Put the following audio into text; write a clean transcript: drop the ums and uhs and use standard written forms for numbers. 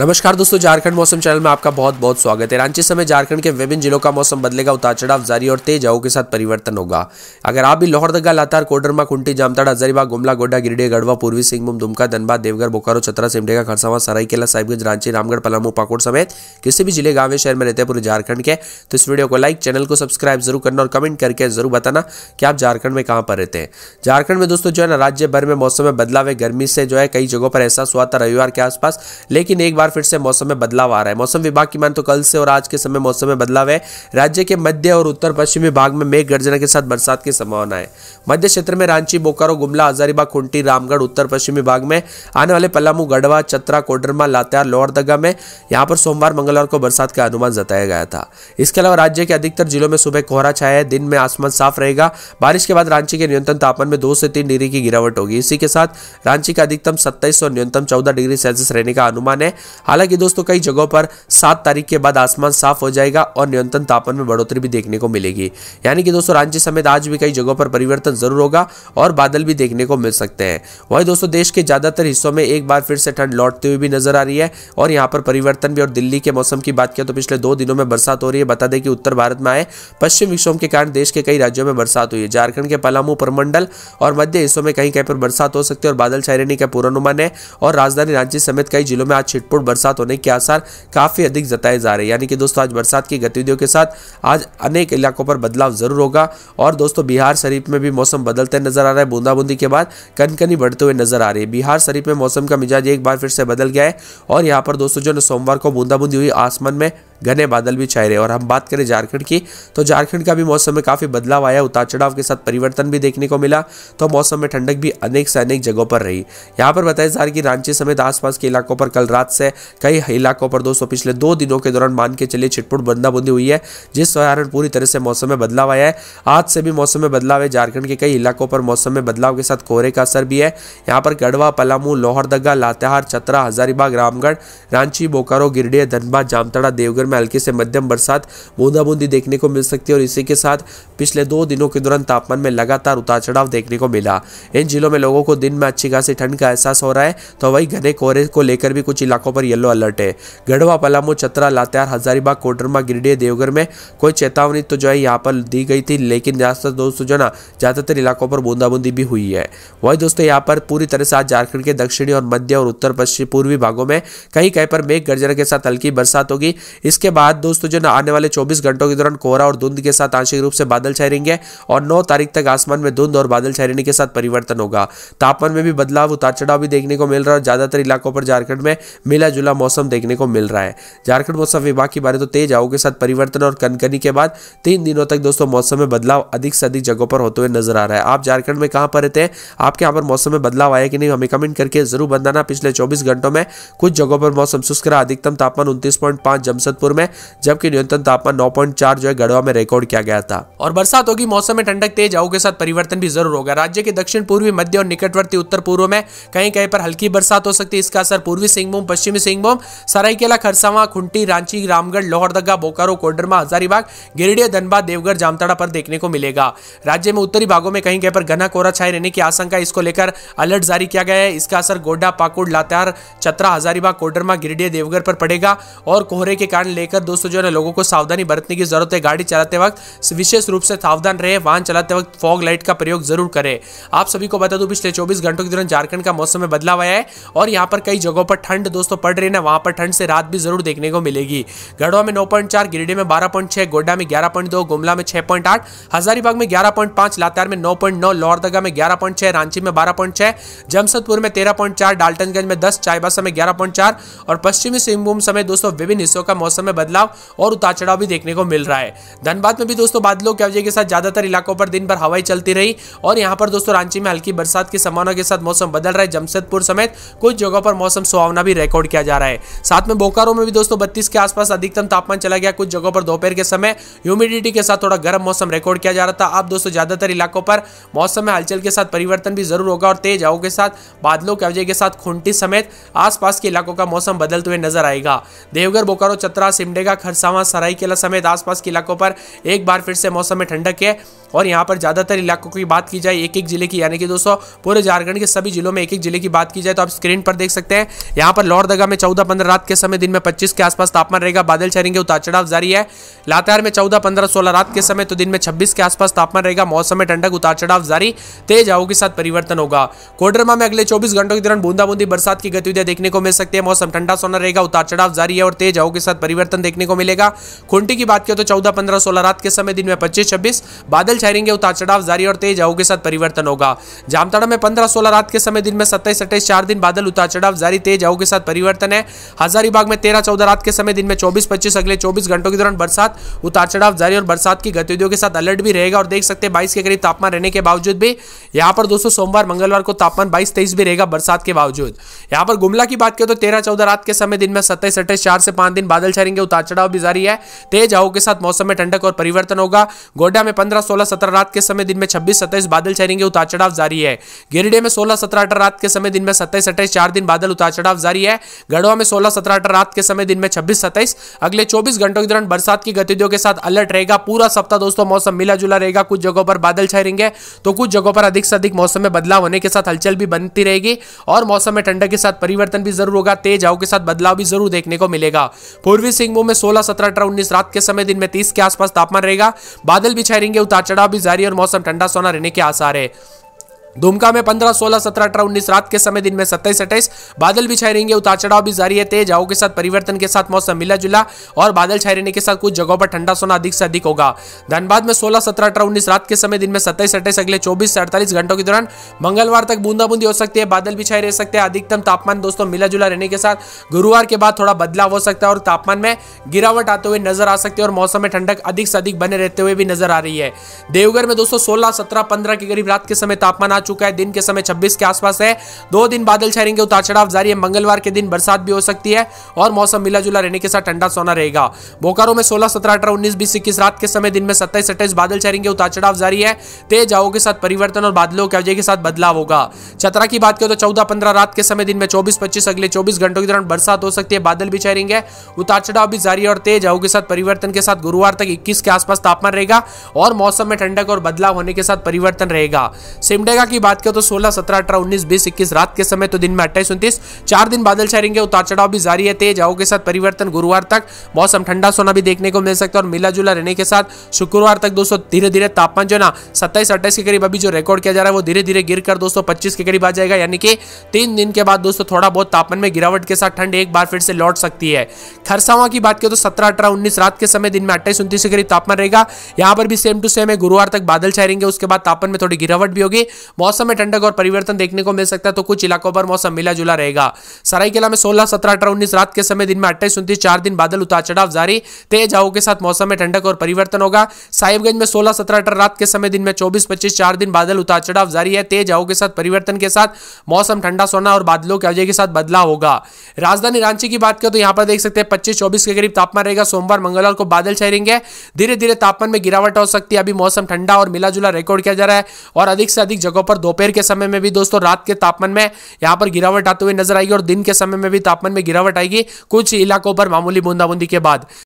नमस्कार दोस्तों, झारखंड मौसम चैनल में आपका बहुत बहुत स्वागत है। रांची समेत झारखंड के विभिन्न जिलों का मौसम बदलेगा, उतार चढ़ाव जारी और तेज हवाओं के साथ परिवर्तन होगा। अगर आप भी लोहरदगा, लातार, कोडरमा, खुंटी, जामताड़ा, हजारीबाग, गुमला, गोड्डा, गिरिडीह, गढ़वा, पूर्वी सिंहभूम, दुमका, धनबाद, देवघर, बोकारो, चतरा, सिमडेगा, खरसावां, सरायकेला, साहिबगंज, रांची, रामगढ़, पलामू, पाकुड़ समेत किसी भी जिले, गाँव या शहर में रहते हैं पूरे झारखंड के, तो इस वीडियो को लाइक, चैनल को सब्सक्राइब जरूर करना और कमेंट करके जरूर बताना कि आप झारखंड में कहाँ पर रहते हैं। झारखंड में दोस्तों जो है ना, राज्य भर में मौसम में बदलाव है। गर्मी से जो है कई जगहों पर एहसास हुआ था रविवार के आसपास, लेकिन एक फिर से मौसम में बदलाव आ रहा है। मौसम विभाग की माने तो कल से और आज के समय मौसम में बदलाव है। राज्य के मध्य और उत्तर पश्चिमी भाग में मेघ गर्जना के साथ बरसात की संभावना है। मध्य क्षेत्र में रांची, बोकारो, गुमला, हजारीबाग, खुंटी, रामगढ़, उत्तर पश्चिमी भाग में आने वाले पलामू, गढ़वा, चतरा, कोडरमा, लातेहार, लोहरदगा में यहां पर सोमवार मंगलवार को बरसात का अनुमान जताया गया था। इसके अलावा राज्य के अधिकतर जिलों में सुबह कोहरा छाया है, दिन में आसमान साफ रहेगा। बारिश के बाद रांची के न्यूनतम तापमान में 2 से 3 डिग्री की गिरावट होगी। इसी के साथ रांची का अधिकतम 27 और न्यूनतम 14 डिग्री सेल्सियस रहने का अनुमान है। हालांकि दोस्तों कई जगहों पर 7 तारीख के बाद आसमान साफ हो जाएगा और न्यूनतम तापमान में बढ़ोतरी भी देखने को मिलेगी। यानी कि दोस्तों रांची समेत आज भी कई जगहों पर परिवर्तन जरूर होगा और बादल भी देखने को मिल सकते हैं। वहीं दोस्तों देश के ज्यादातर हिस्सों में एक बार फिर से ठंड लौटती हुई भी नजर आ रही है और यहाँ पर परिवर्तन भी। और दिल्ली के मौसम की बात करें तो पिछले 2 दिनों में बरसात हो रही है। बता दें कि उत्तर भारत में आए पश्चिम विक्षोभ के कारण देश के कई राज्यों में बरसात हुई है। झारखंड के पलामू, परमंडल और मध्य हिस्सों में कहीं कहीं पर बरसात हो सकती है और बादल छाए रहने का पूर्वानुमान है। और राजधानी रांची समेत कई जिलों में आज छिटपुट बरसात होने के आसार काफी अधिक जताए जा रहे हैं। यानी कि दोस्तों आज बरसात की गतिविधियों के साथ आज अनेक इलाकों पर बदलाव जरूर होगा। और दोस्तों बिहार शरीफ में भी मौसम बदलते नजर आ रहा है। बूंदाबूंदी के बाद कनकनी बढ़ते हुए नजर आ रही है। बिहार शरीफ में मौसम का मिजाज एक बार फिर से बदल गया है और यहाँ पर दोस्तों जो सोमवार को बूंदाबूंदी हुई, आसमान में घने बादल भी छाए रहे। और हम बात करें झारखंड की, तो झारखंड का भी मौसम में काफी बदलाव आया, उतार चढ़ाव के साथ परिवर्तन भी देखने को मिला। तो मौसम में ठंडक भी अनेक से अनेक जगहों पर रही। यहाँ पर बताया जा रहा है कि रांची समेत आसपास के इलाकों पर कल रात से कई इलाकों पर दोस्तों पिछले 2 दिनों के दौरान मान के चलिए छिटपुट बूंदाबूंदी हुई है, जिस कारण पूरी तरह से मौसम में बदलाव आया है। आज से भी मौसम में बदलाव है। झारखंड के कई इलाकों पर मौसम में बदलाव के साथ कोहरे का असर भी है। यहाँ पर गढ़वा, पलामू, लोहरदगा, लातेहार, चतरा, हजारीबाग, रामगढ़, रांची, बोकारो, गिरिडीह, धनबाद, जामताड़ा, देवघर में हल्की से मध्यम बरसात, बूंदाबूंदी देखने को मिल सकती है। और इसी के साथ पिछले 2 दिनों के दौरान तापमान में लगातार उतार चढ़ाव देखने को मिला। इन जिलों में लोगों को दिन में अच्छी खासी ठंड का एहसास हो रहा है, तो वही घने कोहरे को लेकर भी कुछ इलाकों पर येलो अलर्ट है। गढ़वा, पलामू, चतरा, लातेहार, हजारीबाग, कोडरमा, गिरिडीह, देवघर में कोई चेतावनी तो जो है यहाँ पर दी गई थी, लेकिन दोस्तों जो ना ज्यादातर इलाकों पर बूंदाबूंदी भी हुई है। वही दोस्तों यहाँ पर पूरी तरह से आज झारखंड के दक्षिणी और मध्य और उत्तर पश्चिम पूर्वी भागों में कहीं कहीं पर मेघ गर्जना के साथ हल्की बरसात होगी। इसके बाद दोस्तों जो ना आने वाले 24 घंटों के दौरान कोहरा और धुंध के साथ आंशिक रूप से बादल छाए रहेंगे। और 9 तारीख तक आसमान में धुंध और बादल छाए रहने के साथ परिवर्तन होगा। तापमान में भी बदलाव, उतार चढ़ाव भी देखने को मिल रहा है। ज्यादातर इलाकों पर झारखंड में मिला जुला मौसम देखने को मिल रहा है। झारखंड मौसम विभाग की बारे तो तेज हवाओं के साथ परिवर्तन और कनकनी के बाद 3 दिनों तक दोस्तों मौसम में बदलाव अधिक से अधिक जगहों पर होते हुए नजर आ रहा है। आप झारखंड में कहां पर रहते हैं? आपके यहाँ पर मौसम में बदलाव आया कि नहीं, हमें कमेंट करके जरूर बताना। पिछले 24 घंटों में कुछ जगहों पर मौसम शुष्क रहा। अधिकतम तापमान 29.5 जमशेदपुर में, जबकि न्यूनतम तापमान 9.4 जो है गढ़वा में रिकॉर्ड किया गया था। और बरसात होगी, मौसम में ठंडक, तेज हवाओं के साथ परिवर्तन भी जरूर होगा। राज्य के दक्षिण पूर्वी, मध्य और निकटवर्ती उत्तर पूर्व में कहीं कहीं पर हल्की बरसात हो सकती है। इसका असर पूर्वी सिंहभूम, पश्चिमी सिंहभूम, सरायकेला, खरसावां, खुंटी, रांची, रामगढ़, लोहरदगा, बोकारो, कोडरमा, हजारीबाग, गिरिडीह, धनबाद, देवघर, जामताड़ा पर देखने को मिलेगा। राज्य में उत्तरी भागों में कहीं कहीं पर घना कोहरा छाए रहने की आशंका, इसको लेकर अलर्ट जारी किया गया है। इसका असर गोड्डा, पाकुड़, लातेहार, चतरा, हजारीबाग, कोडरमा, गिरिडीह, देवघर पर पड़ेगा। और कोहरे के कारण लेकर दोस्तों जो है लोगों को सावधानी बरतने की जरूरत है। गाड़ी चलाते वक्त विशेष रूप से सावधान रहे। वाहन चलाते वक्त फॉग लाइट का प्रयोग जरूर करें। आप सभी को बता दूं पिछले 24 घंटों के दौरान झारखंड का मौसम में बदलाव आया है और यहाँ पर कई जगहों पर ठंड दोस्तों पड़ रही है ना, वहां पर ठंड से रात भी जरूर देखने को मिलेगी। गढ़वा में 9.4, गिरिडीह में 12.6, गोड्डा में 11.2, गुमला में 6.8, हजारीबाग में 11.5, लातेहार में 9.9, लोहरदगा में 11.6, रांची में 12.6, जमशेदपुर में 13.4, डाल्टनगंज में 10, चाईबासा में 11.4 और पश्चिमी सिंहभूम समेत दोस्तों विभिन्न हिस्सों का मौसम में बदलाव और उतार चढ़ाव भी देखने को मिल रहा है। धनबाद में भी दोस्तों बादलों की वजह के साथ ज्यादातर इलाकों पर दिन भर हवाई चलती रही। और यहाँ पर दोस्तों रांची में हल्की बरसात की संभावना के साथ मौसम बदल रहा है। जमशेदपुर समेत कुछ जगहों पर मौसम सुहावना भी रिकॉर्ड किया जा रहा है। साथ में बोकारो में भी दोस्तों 32 के आसपास अधिकतम तापमान चला गया। कुछ जगहों पर दोपहर के समय ह्यूमिडिटी के साथ थोड़ा गर्म मौसम रिकॉर्ड किया जा रहा था। अब दोस्तों ज्यादातर इलाकों पर मौसम में हलचल के साथ परिवर्तन भी जरूर होगा और तेज हवाओं के साथ बादलों की वजह के साथ खुंटी समेत आसपास के इलाकों का मौसम बदलते हुए नजर आएगा। देवघर, बोकारो, चतरा, सिमडेगा, खरसावां, सरायकेला समेत आसपास के इलाकों पर एक बार फिर से मौसम में ठंडक है। और यहाँ पर ज़्यादातर इलाकों की बात की जाए एक एक जिले की, यानी कि दोस्तों पूरे झारखंड के सभी जिलों में एक एक जिले की बात की जाए तो आप स्क्रीन पर देख सकते हैं। यहाँ पर लोहरदगा में 14-15 रात के समय, दिन में 25 के आसपास तापमान रहेगा, बादल छाएंगे, उतार चढ़ाव जारी है। लातेहार में 14-15-16 रात के समय तो दिन में 26 के आसपास तापमान रहेगा, मौसम में ठंडक, उतार चढ़ाव जारी, तेज हवाओं के साथ परिवर्तन होगा। कोडरमा में अगले 24 घंटों के दौरान बूंदा बूंदी बरसात की गतिविधियां देखने को मिल सकती है, मौसम ठंडा सोना रहेगा, उतार चढ़ाव जारी है और तेज हवाओं के साथ परिवर्तन देखने को मिलेगा। खुंटी की बात करें तो 14-15-16 रात के समय, दिन में 25-26, बादल छाएंगे, उतार चढ़ाव जारी और तेज हवाओं के साथ परिवर्तन होगा। जामताड़ा में 15-16 रात के समय, दिन में 27-28, 4 दिन बादल, उतार चढ़ाव जारी, तेज हवाओं के साथ परिवर्तन है। हजारीबाग में 13-14 रात के समय, दिन में 24-25, अगले 24 घंटों के दौरान बरसात, उतार चढ़ाव जारी और बरसात की गतिविधियों के साथ अलर्ट भी रहेगा और देख सकते हैं 22 के करीब तापमान रहने के बावजूद भी यहाँ पर दोस्तों सोमवार मंगलवार को तापमान 22-23 भी रहेगा बरसात के बावजूद। यहाँ पर गुमला की बात करें तो 13-14 रात के समय, दिन में 27-28, 4 से 5 दिन बादल छाएंगे, उतार चढ़ाव भी जारी है, तेज हवाओं के साथ मौसम में ठंडक और परिवर्तन होगा। गोड्डा में 15-16-17 रात के समय, दिन में 26-27, बादल छाएंगे, उतार चढ़ाव जारी है। गिरिडीह में 16-17-18 रात के समय, दिन में 27-28, 4 दिन बादल, उतार चढ़ाव जारी है। गढ़वा में 16-17-18 रात के समय, दिन में 26-27, अगले 24 घंटों के दौरान बरसात की गतिविधियों के साथ अलर्ट रहेगा। पूरा सप्ताह दोस्तों मौसम मिला जुला रहेगा, कुछ जगहों पर बादल छाए रहेंगे तो कुछ जगहों पर अधिक से अधिक मौसम में बदलाव होने के साथ हलचल भी बनती रहेगी और मौसम में ठंडक के साथ परिवर्तन भी जरूर होगा, तेज हवाओं के साथ बदलाव भी जरूर देखने को मिलेगा। पूर्वी सिंहभूम में 16-17-18-19 रात के समय, दिन में 30 के आसपास तापमान रहेगा, बादल भी छाए रहेंगे, उतार चढ़ाव भी जारी और मौसम ठंडा सोना रहने के आसार है। दुमका में 15-16-17-18-19 रात के समय, दिन में 27-28, बादल भी छाए रहेंगे, उतार चढ़ाव भी जारी है, तेज हवाओं के साथ परिवर्तन के साथ मौसम मिला जुला और बादल छाए रहने के साथ कुछ जगहों पर ठंडा सोना अधिक से अधिक होगा। धनबाद में 16-17-18-19 रात के समय, दिन में 27-28, अगले 24 से 48 घंटों के दौरान मंगलवार तक बूंदा बूंदी हो सकती है, बादल भी छाए रह सकते हैं। अधिकतम तापमान दोस्तों मिला जुला रहने के साथ गुरुवार के बाद थोड़ा बदलाव हो सकता है और तापमान में गिरावट आते हुए नजर आ सकती है और मौसम में ठंडक अधिक से अधिक बने रहते हुए भी नजर आ रही है। देवघर में दोस्तों 16-17-15 के करीब रात के समय तापमान चुका है, दिन के समय 26 के आसपास है, 2 दिन बादल छाए रहेंगे, उतार चढ़ाव जारी है, मंगलवार के दिन बरसात भी हो सकती है और मौसम मिला जुला रहने के साथ ठंडा सोना रहेगा। बोकारो में 16-17-18-19-20-21 रात के समय, दिन में 27-28, बादल छाए रहेंगे, उतार चढ़ाव जारी है, तेज हवाओं के साथ परिवर्तन और बादलों की वजह के साथ बदलाव होगा। चतरा की बात करें तो 14-15 रात के समय, दिन में 24-25, अगले 24 घंटों के दौरान बरसात हो सकती है, बादल भी छाए रहेंगे, उतार चढ़ाव भी जारी और तेज हवाओं के साथ परिवर्तन के साथ गुरुवार तक 21 के आसपास तापमान रहेगा और मौसम में ठंडक और बदलाव होने के साथ परिवर्तन रहेगा। सिमडेगा की बात करें तो 16-17-18-19-20-21 रात के समय तो दिन में 28-29, 4 दिन बादल छाए रहेंगे, उतार चढ़ाव भी जारी है, तेज हवाओं के साथ परिवर्तन, गुरुवार तक मौसम ठंडा सोना भी देखने को मिल सकता है और मिला जुला रहने के साथ शुक्रवार तक दोस्तों धीरे धीरे तापमान जो ना 27-28 के करीब अभी जो रिकॉर्ड किया जा रहा है वो धीरे धीरे गिरकर दोस्तों 25 के करीब आ जाएगा, यानी कि 3 दिन के बाद दोस्तों थोड़ा बहुत तापमान में गिरावट के साथ ठंड एक बार फिर से लौट सकती है। खरसावां की बात करें तो 17-18-19 रात के समय दिन में 28-29 के करीब तापमान रहेगा, यहां पर भी सेम टू सेम है, गुरुवार तक बादल छाए रहेंगे, उसके बाद तापमान में थोड़ी गिरावट भी होगी, मौसम में ठंडक और परिवर्तन देखने को मिल सकता है तो कुछ इलाकों पर मौसम मिला जुला रहेगा। सरायकेला में 16-17-18-19 रात के समय दिन में 28-29, 4 दिन बादल, उतार चढ़ाव जारी, तेज हवाओं के साथ मौसम में ठंडक और परिवर्तन होगा। साहिबगंज में 16-17-18 रात के समय दिन में 24-25, 4 दिन बादल, उतार चढ़ाव जारी है, तेज हवाओं के साथ परिवर्तन के साथ मौसम ठंडा सोना और बादलों की वजह के साथ बदलाव होगा। राजधानी रांची की बात करें तो यहां पर देख सकते हैं 25-24 के करीब तापमान रहेगा, सोमवार मंगलवार को बादल छाए रहेंगे, धीरे धीरे तापमान में गिरावट हो सकती है, अभी मौसम ठंडा और मिला जुला रिकॉर्ड किया जा रहा है और अधिक से अधिक जगहों पर दोपहर के समय में भी दोस्तों रात के तापमान में यहां पर गिरावट आते हुए नजर आएगी और दिन के समय में भी तापमान में गिरावट आएगी कुछ इलाकों पर मामूली बूंदाबूंदी के बाद।